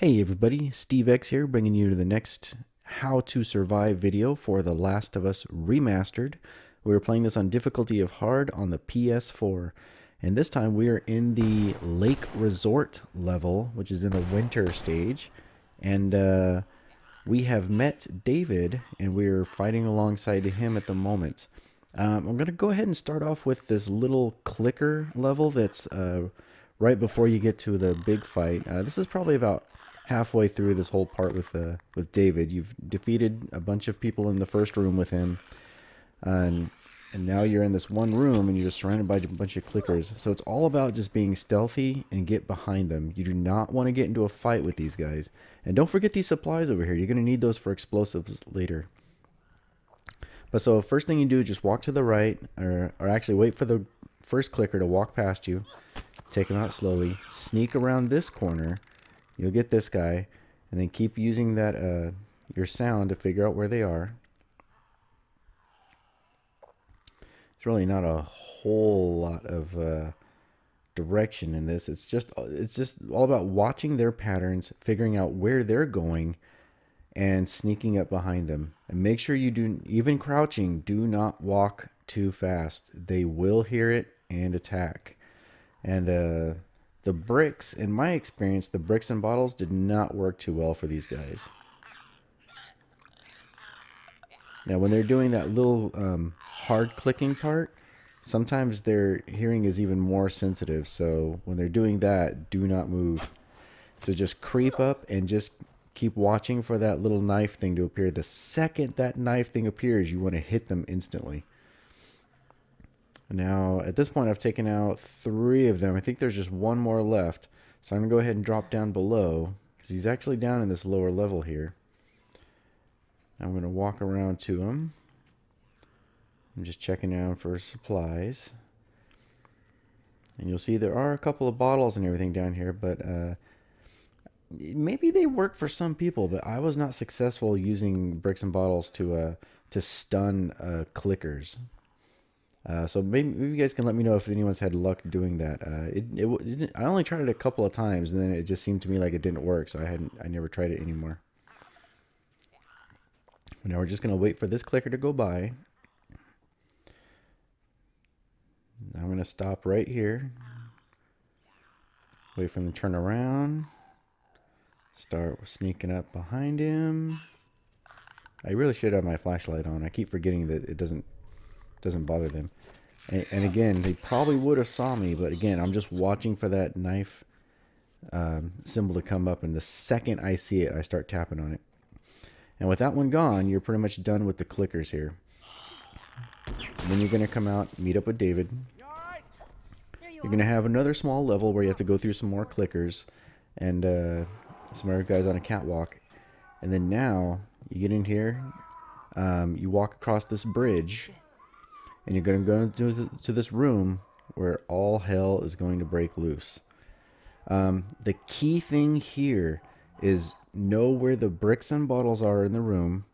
Hey everybody, Steve X here, bringing you to the next How to Survive video for The Last of Us Remastered. We were playing this on difficulty of hard on the PS4, and this time we are in the Lake Resort level, which is in the winter stage, and we have met David, and we're fighting alongside him at the moment. I'm going to go ahead and start off with this little clicker level that's right before you get to the big fight. This is probably about halfway through this whole part with David. You've defeated a bunch of people in the first room with him, and now you're in this one room and you're just surrounded by a bunch of clickers. So it's all about just being stealthy and get behind them. You do not want to get into a fight with these guys. And don't forget these supplies over here. You're going to need those for explosives later. But so first thing you do, just walk to the right, or actually wait for the first clicker to walk past you. Take him out slowly. Sneak around this corner. You'll get this guy, and then keep using that your sound to figure out where they are. It's really not a whole lot of direction in this. It's just all about watching their patterns, figuring out where they're going, and sneaking up behind them. And make sure you do, even crouching, do not walk too fast. They will hear it and attack. And the bricks, in my experience, the bricks and bottles did not work too well for these guys. Now, when they're doing that little hard clicking part, sometimes their hearing is even more sensitive. So when they're doing that, do not move. So just creep up and just keep watching for that little knife thing to appear. The second that knife thing appears, you want to hit them instantly. Now, at this point, I've taken out 3 of them. I think there's just one more left. So I'm going to go ahead and drop down below, because he's actually down in this lower level here. I'm going to walk around to him. I'm just checking out for supplies. And you'll see there are a couple of bottles and everything down here, but maybe they work for some people, but I was not successful using bricks and bottles to stun clickers. So maybe you guys can let me know if anyone's had luck doing that. I only tried it a couple of times, and then it just seemed to me like it didn't work, so I never tried it anymore. Now we're just going to wait for this clicker to go by. I'm going to stop right here. Wait for him to turn around. Start sneaking up behind him. I really should have my flashlight on. I keep forgetting that it doesn't bother them, and again, they probably would have saw me, but again, I'm just watching for that knife symbol to come up, and the second I see it, I start tapping on it. And with that one gone, you're pretty much done with the clickers here. And then you're going to come out, meet up with David. You're going to have another small level where you have to go through some more clickers and some other guys on a catwalk. And then now you get in here, you walk across this bridge, and you're going to go to this room where all hell is going to break loose. The key thing here is know where the bricks and bottles are in the room,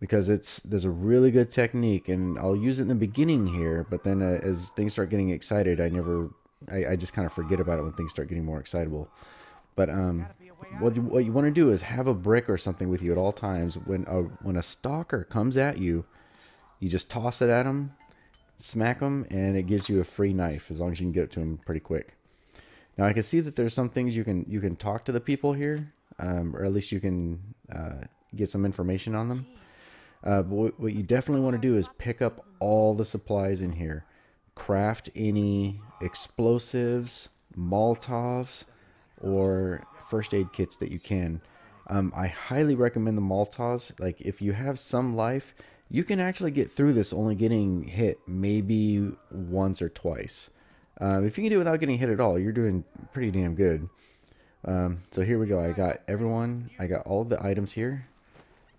because there's a really good technique, and I'll use it in the beginning here, but then as things start getting excited, I just kind of forget about it when things start getting more excitable. But what you want to do is have a brick or something with you at all times. When a stalker comes at you, you just toss it at him, smack them, and it gives you a free knife as long as you can get it to them pretty quick. Now I can see that there's some things you can talk to the people here, or at least you can get some information on them. But what you definitely want to do is pick up all the supplies in here. Craft any explosives, Molotovs, or first aid kits that you can. I highly recommend the Molotovs. Like, if you have some life, you can actually get through this only getting hit maybe once or twice. If you can do it without getting hit at all, you're doing pretty damn good. So here we go. I got everyone. I got all the items here.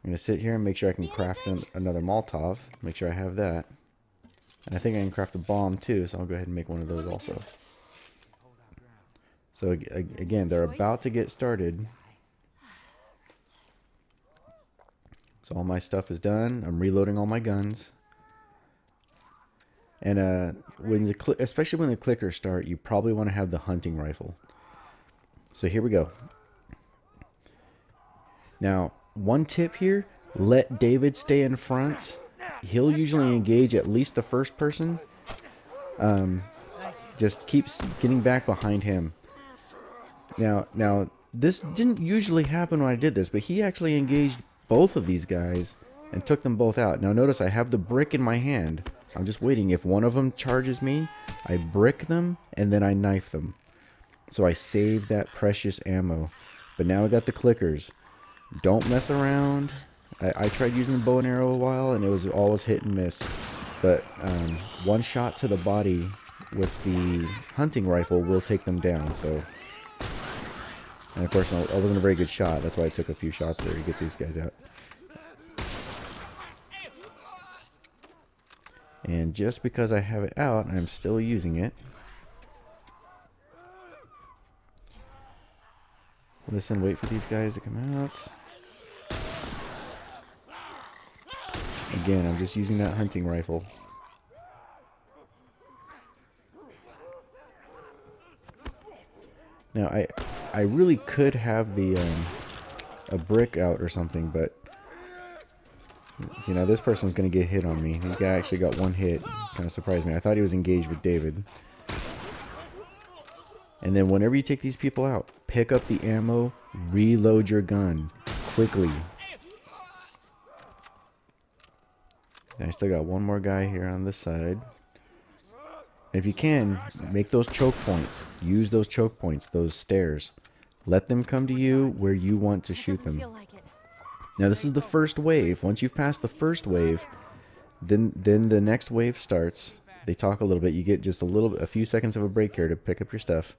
I'm going to sit here and make sure I can craft another Molotov. Make sure I have that. And I think I can craft a bomb too, so I'll go ahead and make one of those also. So again, they're about to get started. So all my stuff is done. I'm reloading all my guns. And especially when the clickers start, you probably want to have the hunting rifle. So here we go. Now, one tip here, let David stay in front. He'll usually engage at least the first person. Just keeps getting back behind him. Now, this didn't usually happen when I did this, but he actually engaged both of these guys and took them both out. Now notice I have the brick in my hand. I'm just waiting. If one of them charges me, I brick them and then I knife them. So I save that precious ammo. But now I got the clickers. Don't mess around. I tried using the bow and arrow a while and it was always hit and miss. But one shot to the body with the hunting rifle will take them down. So, and of course I wasn't a very good shot. That's why I took a few shots there to get these guys out. And just because I have it out, I'm still using it. Listen, wait for these guys to come out. Again, I'm just using that hunting rifle. Now, I really could have the a brick out or something, but see, now this person's gonna get hit on me. This guy actually got one hit. Kind of surprised me. I thought he was engaged with David. And then whenever you take these people out, pick up the ammo, reload your gun quickly. And I still got one more guy here on this side. If you can, make those choke points. Use those choke points, those stairs. Let them come to you where you want to shoot them. Now this is the first wave. Once you've passed the first wave, then the next wave starts. They talk a little bit. You get just a few seconds of a break here to pick up your stuff.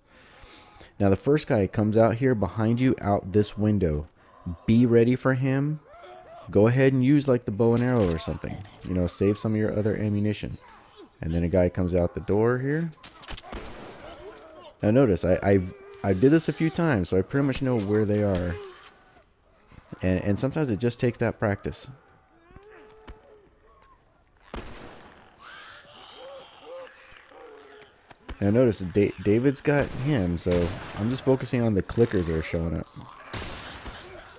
Now the first guy comes out here behind you, out this window. Be ready for him. Go ahead and use like the bow and arrow or something. You know, save some of your other ammunition. And then a guy comes out the door here. Now notice, I did this a few times, so I pretty much know where they are. And sometimes it just takes that practice. Now notice, David's got him, so I'm just focusing on the clickers that are showing up.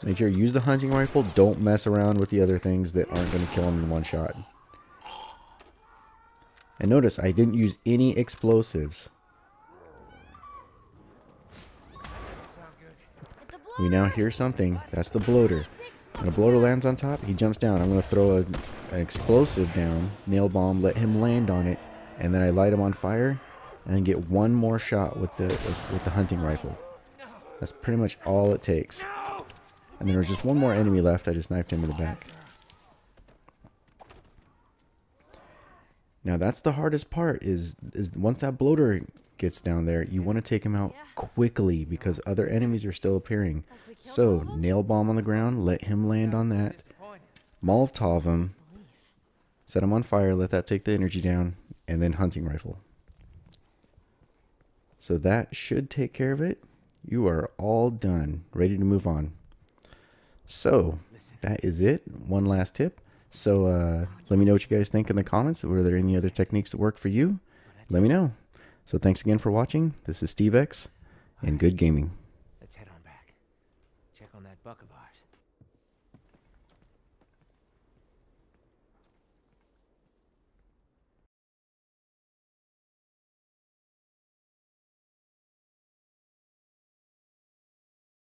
Make sure you use the hunting rifle. Don't mess around with the other things that aren't going to kill him in one shot. And notice, I didn't use any explosives. We now hear something. That's the bloater. When a bloater lands on top, he jumps down. I'm going to throw an explosive down, nail bomb, let him land on it, and then I light him on fire and get one more shot with the hunting rifle. That's pretty much all it takes. And there was just one more enemy left. I just knifed him in the back. Now that's the hardest part is once that bloater gets down there, you want to take him out quickly because other enemies are still appearing. So nail bomb on the ground, let him land on that, Molotov him, set him on fire, let that take the energy down, and then hunting rifle. So that should take care of it. You are all done, ready to move on. So that is it. One last tip. So let me know what you guys think in the comments. Were there any other techniques that work for you? Let me know. So thanks again for watching. This is Steve X, and good gaming. Let's head on back. Check on that Buckaby.